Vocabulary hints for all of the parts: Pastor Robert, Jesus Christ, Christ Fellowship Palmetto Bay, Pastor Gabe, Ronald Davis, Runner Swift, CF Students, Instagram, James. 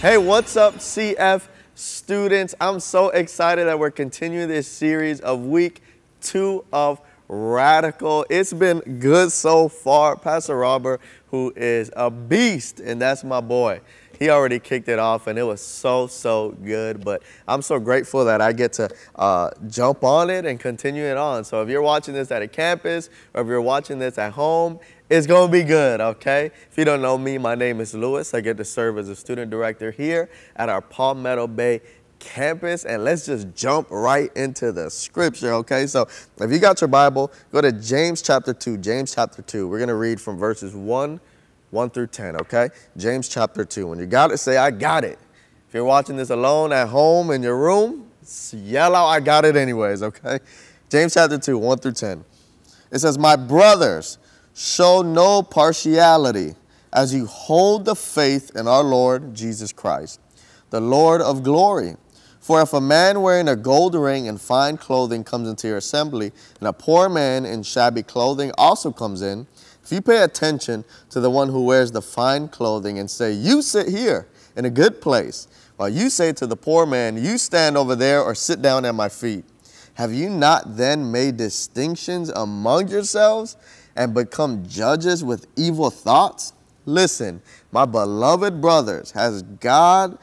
Hey, what's up, CF students? I'm so excited that we're continuing this series of week 2 of Radical. It's been good so far. Pastor Robert, who is a beast, and that's my boy. He already kicked it off, and it was so good, but I'm so grateful that I get to jump on it and continue it on. So if you're watching this at a campus or if you're watching this at home, it's going to be good, okay? If you don't know me, my name is Lewis. I get to serve as a student director here at our Palmetto Bay campus, and let's just jump right into the scripture, okay? So if you got your Bible, go to James chapter 2. James chapter 2. We're going to read from verses 1 through 10, okay? James chapter 2. When you got it, say, I got it. If you're watching this alone at home in your room, yell out, I got it anyways, okay? James chapter 2, 1 through 10. It says, my brothers, show no partiality as you hold the faith in our Lord Jesus Christ, the Lord of glory. For if a man wearing a gold ring and fine clothing comes into your assembly, and a poor man in shabby clothing also comes in, if you pay attention to the one who wears the fine clothing and say, you sit here in a good place, while you say to the poor man, you stand over there or sit down at my feet, have you not then made distinctions among yourselves and become judges with evil thoughts? Listen, my beloved brothers, has not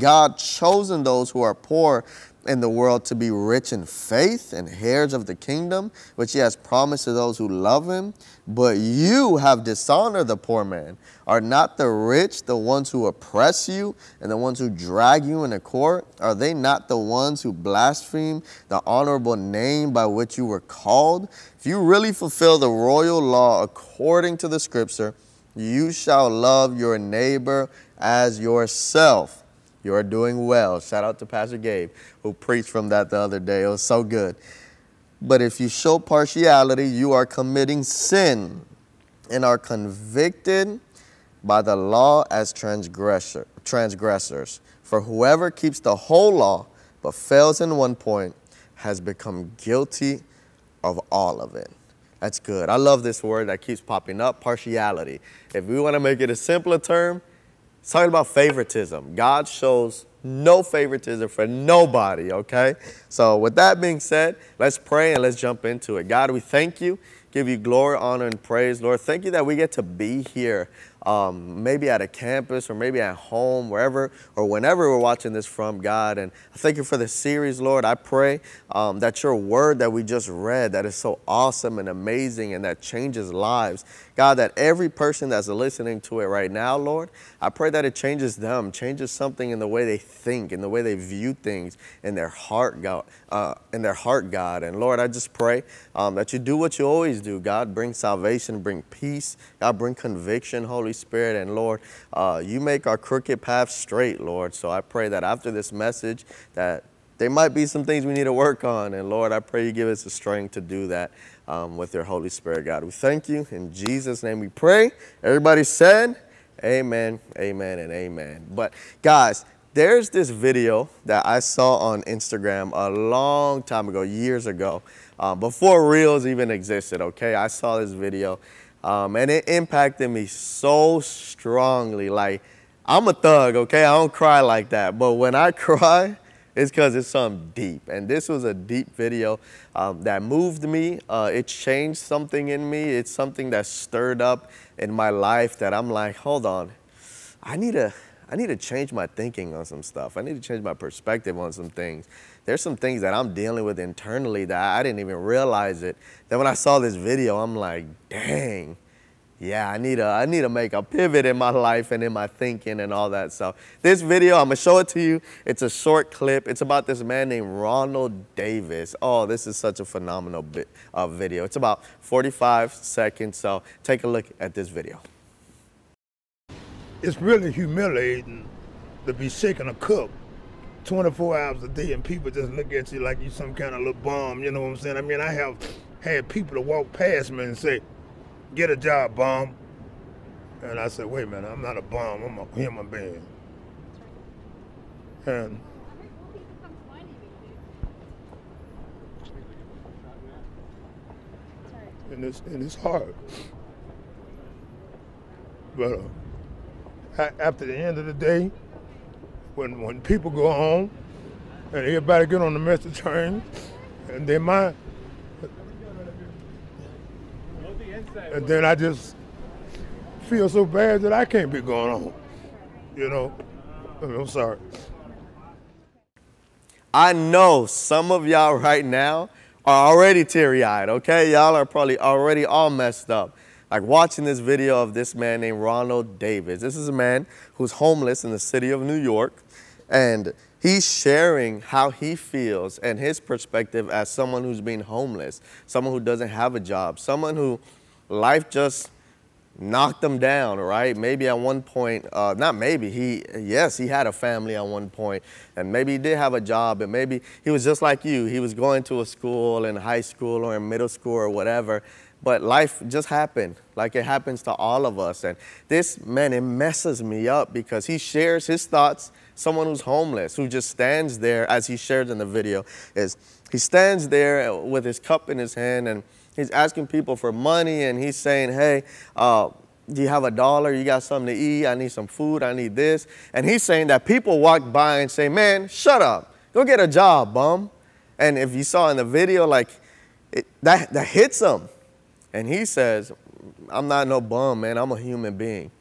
God chosen those who are poor in the world to be rich in faith and heirs of the kingdom, which he has promised to those who love him? But you have dishonored the poor man. Are not the rich the ones who oppress you and the ones who drag you into court? Are they not the ones who blaspheme the honorable name by which you were called? If you really fulfill the royal law according to the scripture, you shall love your neighbor as yourself. You are doing well. Shout out to Pastor Gabe, who preached from that the other day. It was so good. But if you show partiality, you are committing sin and are convicted by the law as transgressors. For whoever keeps the whole law but fails in one point has become guilty of all of it. That's good. I love this word that keeps popping up, partiality. If we want to make it a simpler term, it's talking about favoritism. God shows no favoritism for nobody, okay? So with that being said, let's pray and let's jump into it. God, we thank you. Give you glory, honor, and praise, Lord. Thank you that we get to be here, maybe at a campus or maybe at home, wherever or whenever we're watching this from, God. And I thank you for this series, Lord. I pray that your word that we just read, that is so awesome and amazing and that changes lives. God, that every person that's listening to it right now, Lord, I pray that it changes them, changes something in the way they think, in the way they view things, in their heart, God. And Lord, I just pray that you do what you always do, God. Bring salvation, bring peace, God. Bring conviction, Holy Spirit. And Lord, you make our crooked path straight, Lord. So I pray that after this message that there might be some things we need to work on, and Lord, I pray you give us the strength to do that with your Holy Spirit, God. We thank you in Jesus' name we pray. Everybody said amen, amen, and amen. But guys, there's this video that I saw on Instagram a long time ago, years ago, before Reels even existed, okay? I saw this video, and it impacted me so strongly. Like, I'm a thug, okay? I don't cry like that. But when I cry, it's because it's something deep. And this was a deep video that moved me. It changed something in me. It's something that stirred up in my life that I'm like, hold on, I need to change my thinking on some stuff. I need to change my perspective on some things. There's some things that I'm dealing with internally that I didn't even realize it. Then when I saw this video, I'm like, dang, yeah, I need to make a pivot in my life and in my thinking and all that stuff. This video, I'm gonna show it to you. It's a short clip. It's about this man named Ronald Davis. Oh, this is such a phenomenal video. It's about 45 seconds, so take a look at this video. It's really humiliating to be shaking a cup 24 hours a day and people just look at you like you some kind of little bum, you know what I'm saying? I mean, I have had people to walk past me and say, get a job, bum. And I said, wait a minute, I'm not a bum, I'm a human being. And it's hard. But after the end of the day, when people go home and everybody get on the metro train and they mind, and then I just feel so bad that I can't be going home, you know. I mean, I'm sorry. I know some of y'all right now are already teary-eyed, okay? Y'all are probably already all messed up. Like watching this video of this man named Ronald Davis. This is a man who's homeless in the city of New York, and he's sharing how he feels and his perspective as someone who's been homeless, someone who doesn't have a job, someone who life just knocked them down, right? Maybe at one point, not maybe, yes, he had a family at one point, and maybe he did have a job, and maybe he was just like you. He was going to a school in high school or in middle school or whatever, but life just happened, like it happens to all of us. And this man, it messes me up because he shares his thoughts, someone who's homeless, who just stands there, as he shared in the video, is he stands there with his cup in his hand and he's asking people for money, and he's saying, hey, do you have a dollar? You got something to eat? I need some food. I need this. And he's saying that people walk by and say, man, shut up. Go get a job, bum. And if you saw in the video, like, that hits him. And he says, I'm not no bum, man. I'm a human being.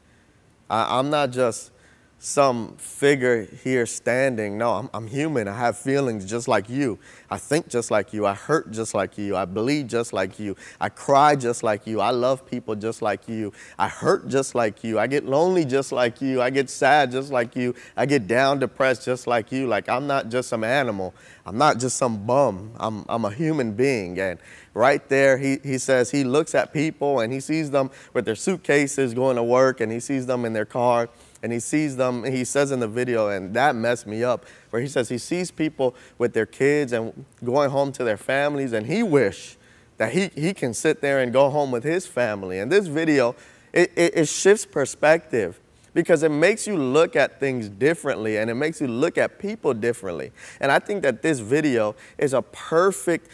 I'm not just some figure here standing. No, I'm human. I have feelings just like you. I think just like you. I hurt just like you. I bleed just like you. I cry just like you. I love people just like you. I hurt just like you. I get lonely just like you. I get sad just like you. I get down, depressed just like you. Like, I'm not just some animal. I'm not just some bum. I'm a human being. And right there, he says he looks at people and he sees them with their suitcases going to work, and he sees them in their car. And he sees them, and he says in the video, and that messed me up, where he says he sees people with their kids and going home to their families, and he wish that he can sit there and go home with his family. And this video, it shifts perspective because it makes you look at things differently, and it makes you look at people differently. And I think that this video is a perfect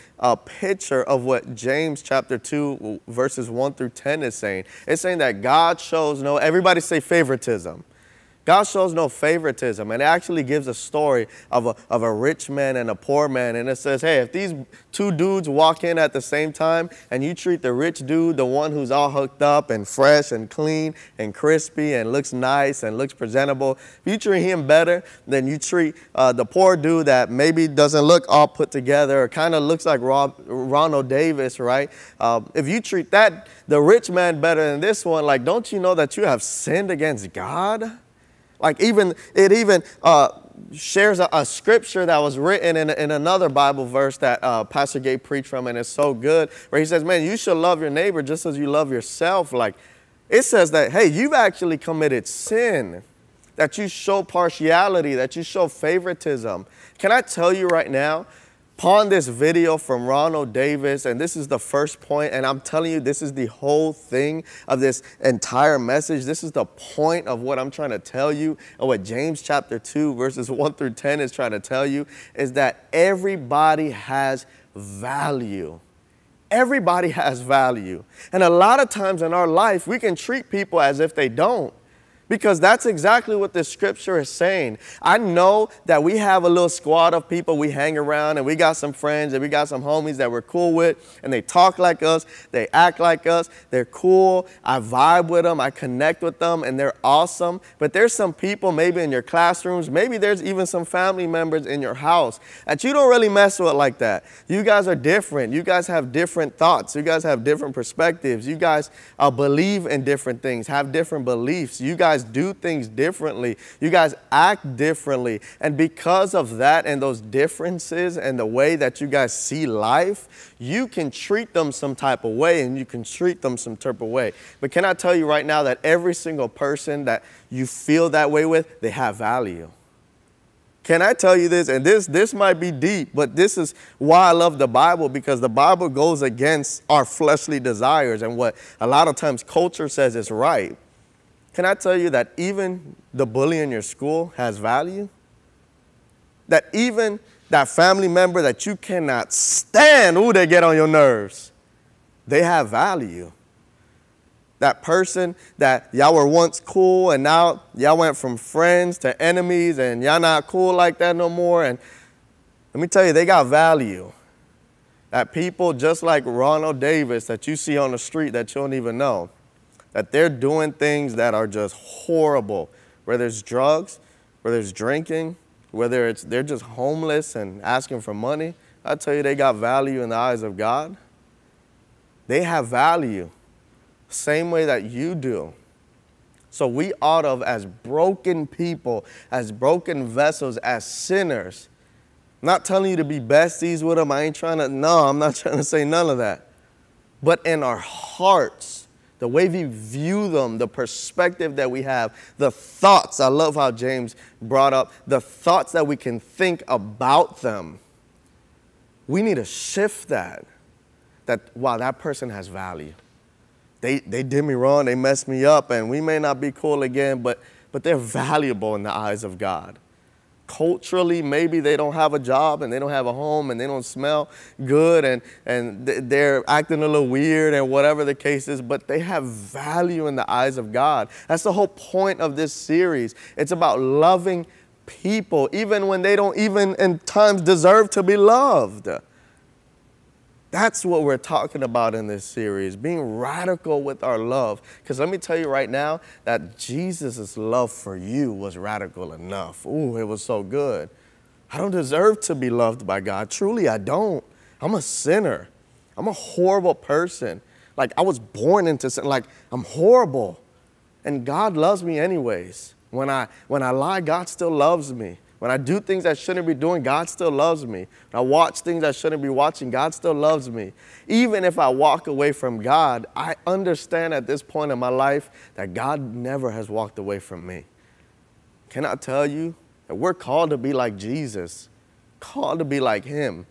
picture of what James chapter 2, verses 1 through 10 is saying. It's saying that God shows no, everybody say favoritism. God shows no favoritism, and it actually gives a story of a rich man and a poor man. And it says, hey, if these two dudes walk in at the same time and you treat the rich dude, the one who's all hooked up and fresh and clean and crispy and looks nice and looks presentable, if you treat him better than you treat the poor dude that maybe doesn't look all put together or kind of looks like Ronald Davis, right? If you treat the rich man better than this one, like, don't you know that you have sinned against God? Like it even shares a scripture that was written in another Bible verse that Pastor Gabe preached from, and it's so good, where he says, man, you should love your neighbor just as you love yourself. Like it says that, hey, you've actually committed sin, that you show partiality, that you show favoritism. Can I tell you right now, upon this video from Ronald Davis, and this is the first point, and I'm telling you, this is the whole thing of this entire message. This is the point of what I'm trying to tell you, and what James chapter 2, verses 1 through 10 is trying to tell you, is that everybody has value. Everybody has value. And a lot of times in our life, we can treat people as if they don't. Because that's exactly what this scripture is saying. I know that we have a little squad of people we hang around, and we got some friends and we got some homies that we're cool with, and they talk like us, they act like us, they're cool, I vibe with them, I connect with them, and they're awesome. But there's some people maybe in your classrooms, maybe there's even some family members in your house that you don't really mess with like that. You guys are different. You guys have different thoughts. You guys have different perspectives. You guys believe in different things, have different beliefs. You guys do things differently. You guys act differently. And because of that and those differences and the way that you guys see life, you can treat them some type of way, and you can treat them some type of way. But can I tell you right now that every single person that you feel that way with, they have value. Can I tell you this? And this might be deep, but this is why I love the Bible, because the Bible goes against our fleshly desires and what a lot of times culture says is right. Can I tell you that even the bully in your school has value? That even that family member that you cannot stand, ooh, they get on your nerves, they have value. that person that y'all were once cool and now y'all went from friends to enemies and y'all not cool like that no more. And let me tell you, they got value. That people just like Ronald Davis that you see on the street that you don't even know, that they're doing things that are just horrible, whether it's drugs, whether it's drinking, whether it's they're just homeless and asking for money. I tell you, they got value in the eyes of God. They have value, same way that you do. So we ought of, as broken people, as broken vessels, as sinners, not telling you to be besties with them. I ain't trying to, no, I'm not trying to say none of that. But in our hearts, the way we view them, the perspective that we have, the thoughts, I love how James brought up, the thoughts that we can think about them. We need to shift that, wow, that person has value. They did me wrong, they messed me up, and we may not be cool again, but they're valuable in the eyes of God. Culturally, maybe they don't have a job and they don't have a home and they don't smell good and they're acting a little weird and whatever the case is, but they have value in the eyes of God. That's the whole point of this series. It's about loving people, even when they don't even in times deserve to be loved. That's what we're talking about in this series, being radical with our love. Because let me tell you right now that Jesus' love for you was radical enough. Ooh, it was so good. I don't deserve to be loved by God. Truly, I don't. I'm a sinner. I'm a horrible person. Like, I was born into sin. Like, I'm horrible. And God loves me anyways. When I lie, God still loves me. When I do things I shouldn't be doing, God still loves me. When I watch things I shouldn't be watching, God still loves me. Even if I walk away from God, I understand at this point in my life that God never has walked away from me. Can I tell you that we're called to be like Jesus, called to be like Him.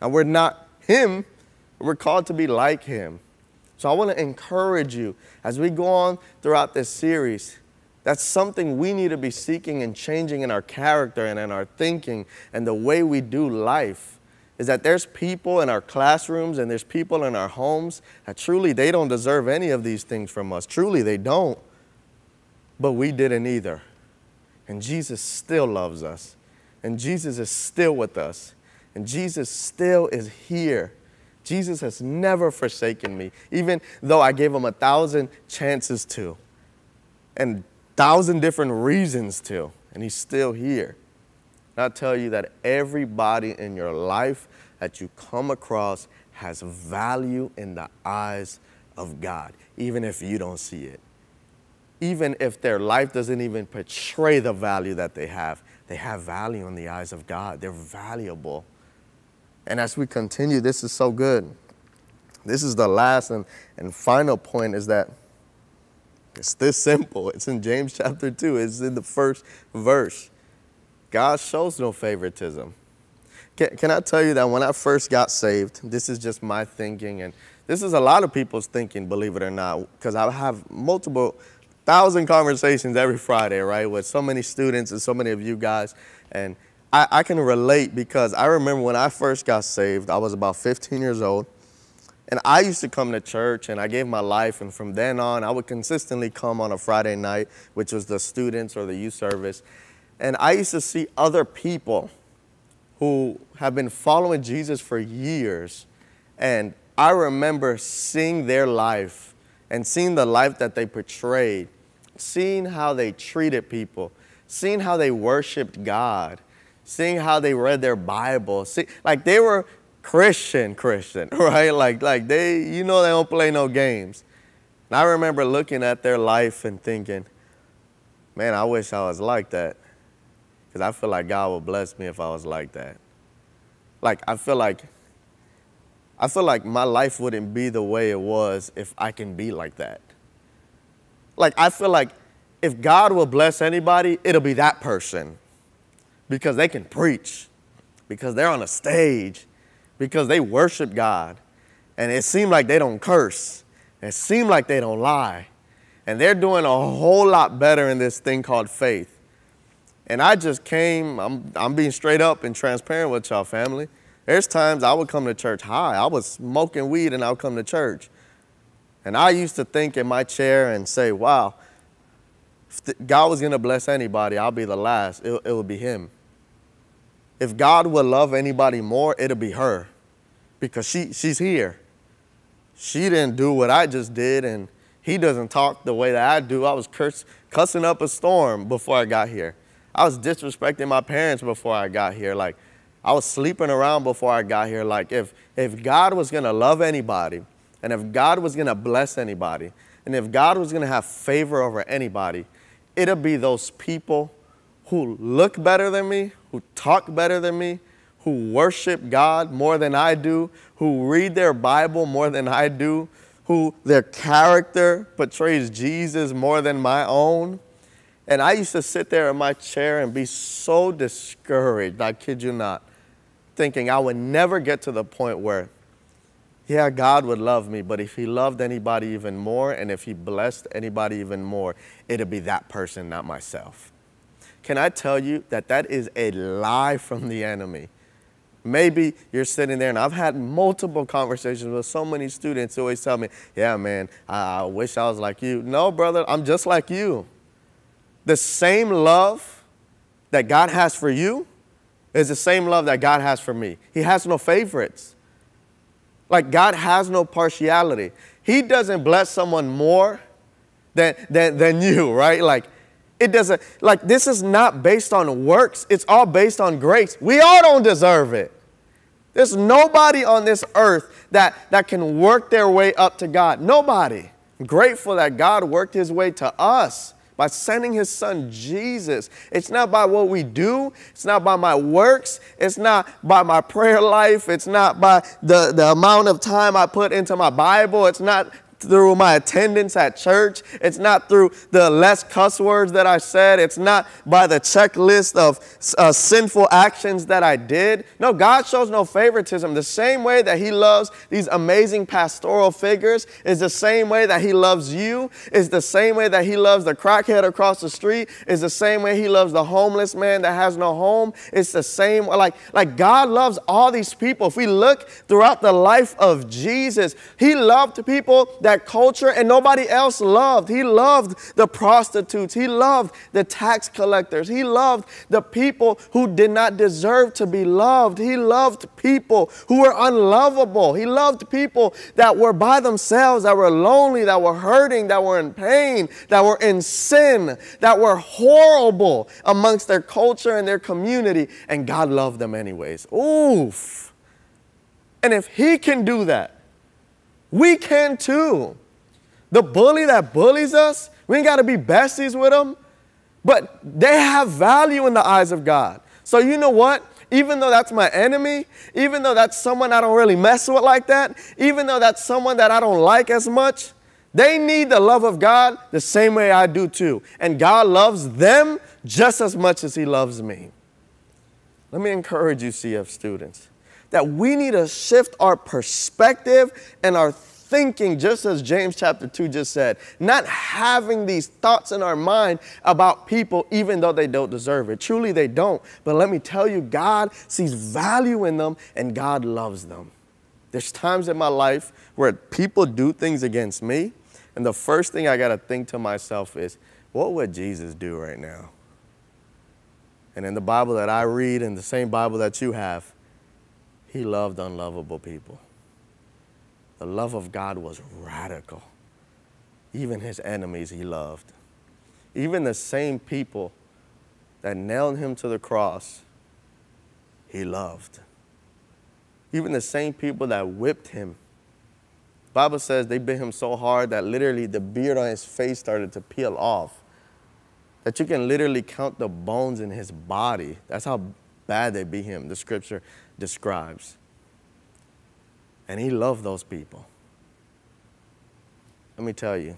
And we're not Him, we're called to be like Him. So I want to encourage you as we go on throughout this series. That's something we need to be seeking and changing in our character and in our thinking and the way we do life, is that there's people in our classrooms and there's people in our homes that truly they don't deserve any of these things from us. Truly they don't, but we didn't either. And Jesus still loves us, and Jesus is still with us, and Jesus still is here. Jesus has never forsaken me, even though I gave Him 1,000 chances to. And 1,000 different reasons to, and He's still here. And I tell you that everybody in your life that you come across has value in the eyes of God, even if you don't see it. Even if their life doesn't even portray the value that they have value in the eyes of God. They're valuable. And as we continue, this is so good. This is the last and final point, is that it's this simple. It's in James chapter 2. It's in the first verse. God shows no favoritism. Can I tell you that when I first got saved, this is just my thinking, and this is a lot of people's thinking, believe it or not, because I have multiple thousand conversations every Friday, right, with so many students and so many of you guys, and I can relate, because I remember when I first got saved, I was about 15 years old. And I used to come to church, and I gave my life, and from then on, I would consistently come on a Friday night, which was the students or the youth service. And I used to see other people who have been following Jesus for years, and I remember seeing their life and seeing the life that they portrayed, seeing how they treated people, seeing how they worshiped God, seeing how they read their Bible. See, like they were Christian, right? Like they, you know, they don't play no games. And I remember looking at their life and thinking, man, I wish I was like that, because I feel like God would bless me if I was like that. Like, I feel like my life wouldn't be the way it was if I can be like that. Like, I feel like if God will bless anybody, it'll be that person, because they can preach, because they're on a stage, because they worship God, and it seemed like they don't curse. It seemed like they don't lie. And they're doing a whole lot better in this thing called faith. And I just came, I'm being straight up and transparent with y'all, family. There's times I would come to church high. I was smoking weed and I would come to church. And I used to think in my chair and say, wow, if God was going to bless anybody, I'll be the last. It would be him. If God would love anybody more, it'll be her, because she's here. She didn't do what I just did, and he doesn't talk the way that I do. I was cussing up a storm before I got here. I was disrespecting my parents before I got here. Like, I was sleeping around before I got here. Like, if God was going to love anybody, and if God was going to bless anybody, and if God was going to have favor over anybody, it'll be those people who look better than me, who talk better than me, who worship God more than I do, who read their Bible more than I do, who their character portrays Jesus more than my own. And I used to sit there in my chair and be so discouraged, I kid you not, thinking I would never get to the point where, yeah, God would love me, but if he loved anybody even more, and if he blessed anybody even more, it'd be that person, not myself. Can I tell you that that is a lie from the enemy? Maybe you're sitting there, and I've had multiple conversations with so many students who always tell me, yeah, man, I wish I was like you. No, brother, I'm just like you. The same love that God has for you is the same love that God has for me. He has no favorites. Like, God has no partiality. He doesn't bless someone more than you, right? Like, it doesn't, like, this is not based on works. It's all based on grace. We all don't deserve it. There's nobody on this earth that can work their way up to God. Nobody. I'm grateful that God worked his way to us by sending his son Jesus. It's not by what we do. It's not by my works. It's not by my prayer life. It's not by the amount of time I put into my Bible. It's not through my attendance at church. It's not through the less cuss words that I said. It's not by the checklist of sinful actions that I did. No, God shows no favoritism. The same way that he loves these amazing pastoral figures is the same way that he loves you, is the same way that he loves the crackhead across the street, is the same way he loves the homeless man that has no home. It's the same, like God loves all these people. If we look throughout the life of Jesus, he loved people that culture and nobody else loved. He loved the prostitutes. He loved the tax collectors. He loved the people who did not deserve to be loved. He loved people who were unlovable. He loved people that were by themselves, that were lonely, that were hurting, that were in pain, that were in sin, that were horrible amongst their culture and their community. And God loved them anyways. Oof. And if he can do that, we can too. The bully that bullies us, we ain't got to be besties with them, but they have value in the eyes of God. So you know what? Even though that's my enemy, even though that's someone I don't really mess with like that, even though that's someone that I don't like as much, they need the love of God the same way I do too. And God loves them just as much as he loves me. Let me encourage you, CF students, that we need to shift our perspective and our thinking, just as James chapter 2 just said, not having these thoughts in our mind about people even though they don't deserve it. Truly they don't. But let me tell you, God sees value in them and God loves them. There's times in my life where people do things against me, and the first thing I got to think to myself is, what would Jesus do right now? And in the Bible that I read, and the same Bible that you have, he loved unlovable people. The love of God was radical. Even his enemies he loved. Even the same people that nailed him to the cross, he loved. Even the same people that whipped him. The Bible says they bit him so hard that literally the beard on his face started to peel off, that you can literally count the bones in his body. That's how bad they beat him, the scripture describes. And he loved those people. Let me tell you,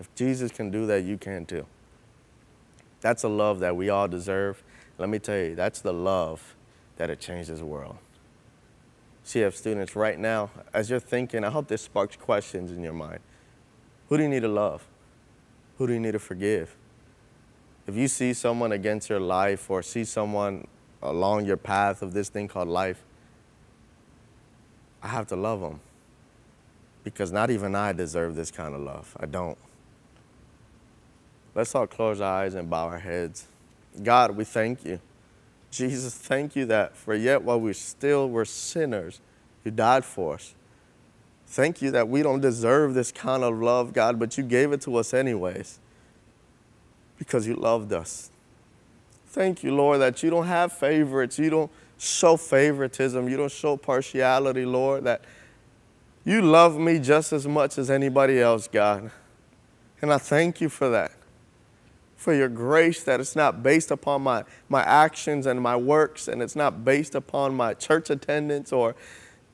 if Jesus can do that, you can too. That's a love that we all deserve. Let me tell you, that's the love that'll change this world. CF students, right now, as you're thinking, I hope this sparks questions in your mind. Who do you need to love? Who do you need to forgive? If you see someone against your life, or see someone along your path of this thing called life, I have to love them, because not even I deserve this kind of love. I don't. Let's all close our eyes and bow our heads. God, we thank you. Jesus, thank you that for yet while we still were sinners, you died for us. Thank you that we don't deserve this kind of love, God, but you gave it to us anyways because you loved us. Thank you, Lord, that you don't have favorites. You don't show favoritism. You don't show partiality, Lord, that you love me just as much as anybody else, God. And I thank you for that, for your grace, that it's not based upon my actions and my works, and it's not based upon my church attendance or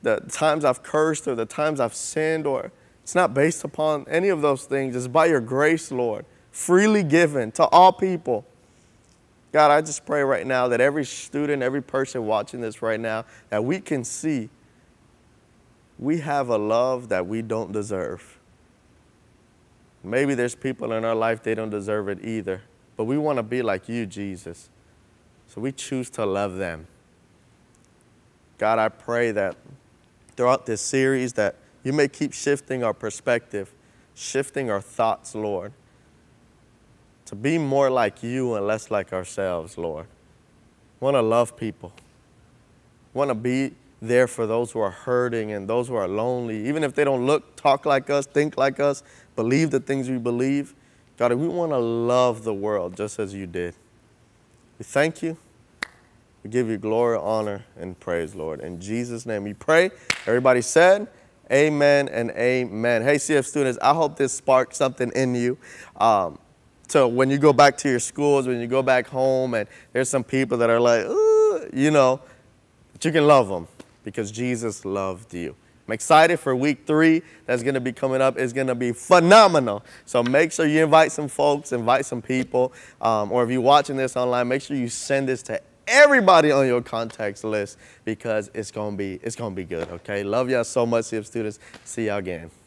the times I've cursed or the times I've sinned, or it's not based upon any of those things. It's by your grace, Lord, freely given to all people. God, I just pray right now that every student, every person watching this right now, that we can see we have a love that we don't deserve. Maybe there's people in our life, they don't deserve it either, but we want to be like you, Jesus. So we choose to love them. God, I pray that throughout this series that you may keep shifting our perspective, shifting our thoughts, Lord, to be more like you and less like ourselves, Lord. Want to love people. Want to be there for those who are hurting and those who are lonely, even if they don't look, talk like us, think like us, believe the things we believe. God, we want to love the world just as you did. We thank you. We give you glory, honor, and praise, Lord. In Jesus' name we pray. Everybody said, amen and amen. Hey, CF students, I hope this sparked something in you. So when you go back to your schools, when you go back home, and there's some people that are like, ooh, you know, but you can love them because Jesus loved you. I'm excited for week 3 that's going to be coming up. It's going to be phenomenal. So make sure you invite some folks, invite some people, or if you're watching this online, make sure you send this to everybody on your contacts list because it's gonna be good, okay? Love y'all so much, CF students. See y'all again.